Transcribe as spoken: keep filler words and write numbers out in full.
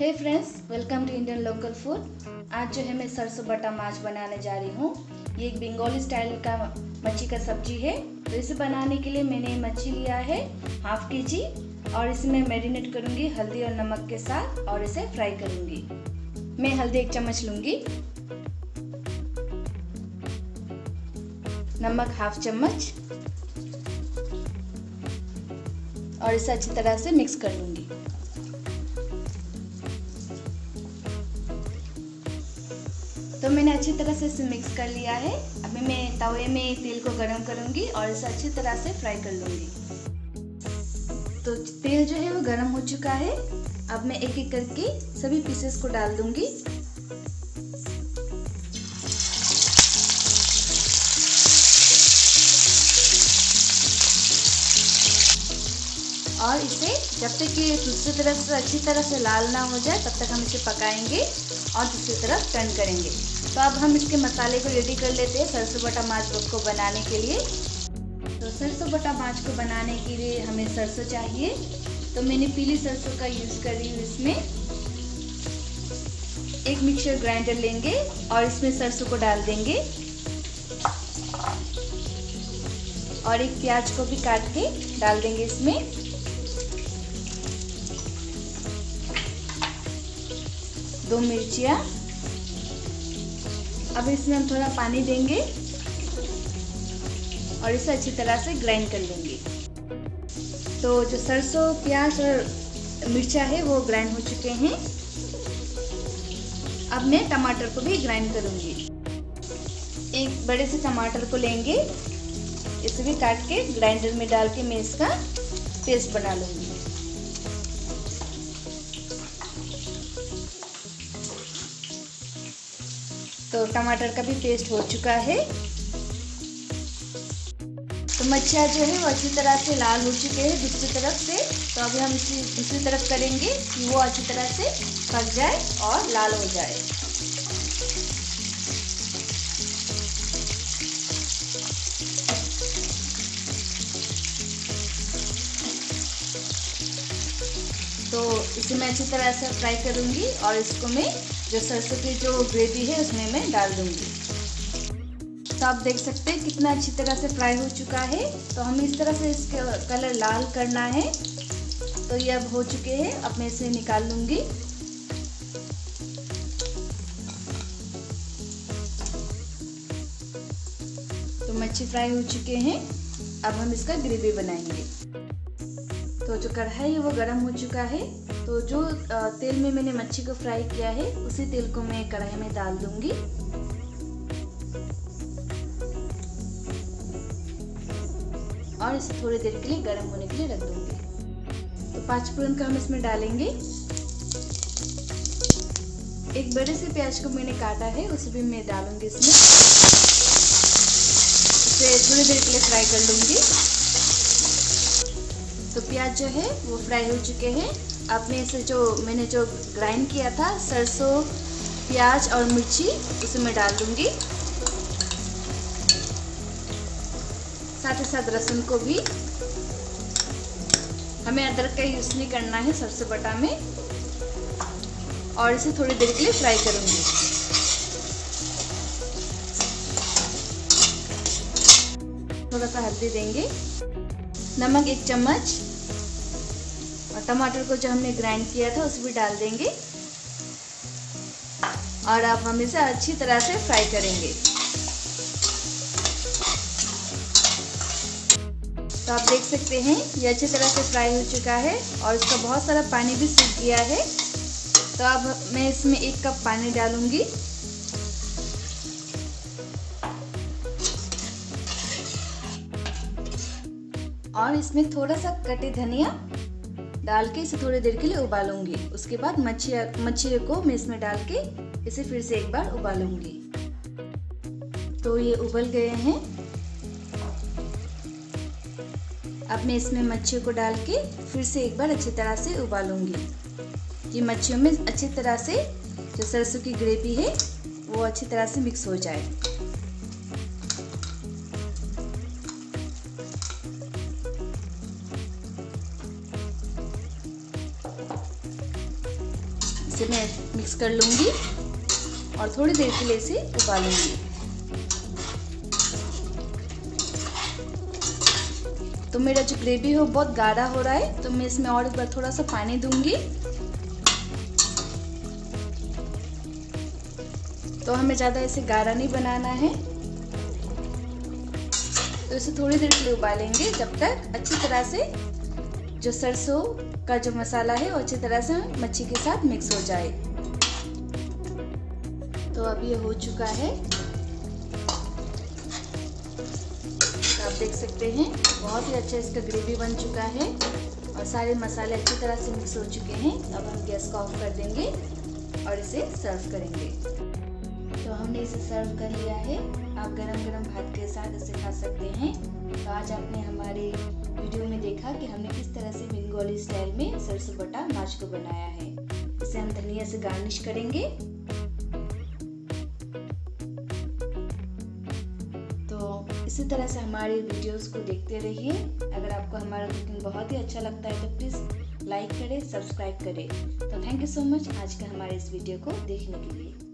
Hey friends, welcome to Indian local food. आज जो है मैं सरसों बटा माछ बनाने जा रही हूँ। ये एक बंगाली स्टाइल का मच्छी का सब्जी है। तो इसे बनाने के लिए मैंने मच्छी लिया है हाफ के जी और इसे मैं मैरिनेट करूँगी हल्दी और नमक के साथ और इसे फ्राई करूँगी। मैं हल्दी एक चम्मच लूँगी, नमक हाफ चम्मच और इसे अच्छी तरह से मिक्स कर लूँगी। तो मैंने अच्छी तरह से इसे मिक्स कर लिया है। अभी मैं तवे में तेल को गरम करूँगी और इसे अच्छी तरह से फ्राई कर लूँगी। तो तेल जो है वो गरम हो चुका है। अब मैं एक एक करके सभी पीसेस को डाल दूँगी। और इसे जब तक ये दूसरी तरफ से अच्छी तरह से लाल ना हो जाए तब तक हम इसे पकाएंगे और दूसरी तरफ टर्न करेंगे। तो अब हम इसके मसाले को रेडी कर लेते हैं सरसों बटा माछ को बनाने के लिए। तो सरसों बटा माछ को बनाने के लिए हमें सरसों चाहिए। तो मैंने पीली सरसों का यूज़ कर रही हूँ। इसमें एक मिक्सर ग्राइंडर लेंगे और इसमें सरसों को डाल देंगे और एक प्याज को भी काट के डाल देंगे इसमें। दो मिर्चियाँ। अब इसमें हम थोड़ा पानी देंगे और इसे अच्छी तरह से ग्राइंड कर लेंगे। तो जो सरसों, प्याज और मिर्चा है वो ग्राइंड हो चुके हैं। अब मैं टमाटर को भी ग्राइंड करूँगी। एक बड़े से टमाटर को लेंगे, इसे भी काट के ग्राइंडर में डाल के मैं इसका पेस्ट बना लूँगी। तो टमाटर का भी पेस्ट हो चुका है। तो मच्छियाँ जो है वो अच्छी तरह से लाल हो चुके हैं दूसरी तरफ से। तो अभी हम इसी दूसरी तरफ करेंगे कि वो अच्छी तरह से पक जाए और लाल हो जाए। तो इसे मैं अच्छी तरह से फ्राई करूँगी और इसको मैं जो सरसों की जो ग्रेवी है उसमें मैं डाल दूँगी। तो आप देख सकते हैं कितना अच्छी तरह से फ्राई हो चुका है। तो हमें इस तरह से इसका कलर लाल करना है। तो ये अब हो चुके हैं। अब मैं इसे निकाल लूँगी। तो मच्छी फ्राई हो चुके हैं। अब हम इसका ग्रेवी बनाएंगे। तो जो कढ़ाई है वो गर्म हो चुका है। तो जो तेल में मैंने मच्छी को फ्राई किया है उसी तेल को मैं कढ़ाई में डाल दूंगी। और इसे थोड़ी देर के लिए गर्म होने के लिए रख दूंगी। तो पाँच फोरन का हम इसमें डालेंगे। एक बड़े से प्याज को मैंने काटा है उसे भी मैं डालूंगी इसमें। इसे थोड़ी देर के लिए फ्राई कर लूंगी। तो प्याज जो है वो फ्राई हो चुके हैं। अब मैं इसे जो मैंने जो ग्राइंड किया था सरसों, प्याज और मिर्ची उसे मैं डाल दूँगी। साथ ही साथ लहसुन को भी। हमें अदरक का यूज़ नहीं करना है सरसों बटा में। और इसे थोड़ी देर के लिए फ्राई करूँगी। थोड़ा सा हल्दी देंगे, नमक एक चम्मच और टमाटर को जो हमने ग्राइंड किया था उसे भी डाल देंगे। और अब हम इसे अच्छी तरह से फ्राई करेंगे। तो आप देख सकते हैं ये अच्छी तरह से फ्राई हो चुका है और इसका बहुत सारा पानी भी सूख गया है। तो अब मैं इसमें एक कप पानी डालूंगी। और इसमें थोड़ा सा कटी धनिया डाल के इसे थोड़ी देर के लिए उबालूंगी। उसके बाद मच्छी मच्छी को मैं इसमें डाल के इसे फिर से एक बार उबालूंगी। तो ये उबल गए हैं। अब मैं इसमें मच्छी को डाल के फिर से एक बार अच्छी तरह से उबालूंगी कि मच्छियों में अच्छी तरह से जो सरसों की ग्रेवी है वो अच्छी तरह से मिक्स हो जाए। इसे मैं मिक्स कर लूँगी और थोड़ी देर के लिए इसे उबालूँगी। तो मेरा जो ग्रेवी है वो बहुत गाढ़ा हो रहा है, तो मैं इसमें और एक बार थोड़ा सा पानी दूँगी। तो हमें ज़्यादा इसे गाढ़ा नहीं बनाना है, तो इसे थोड़ी देर के लिए उबालेंगे जब तक अच्छी तरह से जो सरसों का जो मसाला है वो अच्छी तरह से मच्छी के साथ मिक्स हो जाए। तो अब ये हो चुका है, तो आप देख सकते हैं बहुत ही अच्छा इसका ग्रेवी बन चुका है और सारे मसाले अच्छी तरह से मिक्स हो चुके हैं। अब हम गैस को ऑफ कर देंगे और इसे सर्व करेंगे। तो हमने इसे सर्व कर लिया है, आप गरम गरम भात के साथ इसे खा सकते हैं। तो आज आपने हमारे वीडियो में देखा कि हमने किस तरह से बंगाली स्टाइल में सरसों बटा माछ को बनाया है। इसे हम धनिया से गार्निश करेंगे। तो इसी तरह से हमारे वीडियोस को देखते रहिए। अगर आपको हमारा कुकिंग बहुत ही अच्छा लगता है तो प्लीज़ लाइक करें, सब्सक्राइब करें। तो थैंक यू सो मच आज के हमारे इस वीडियो को देखने के लिए।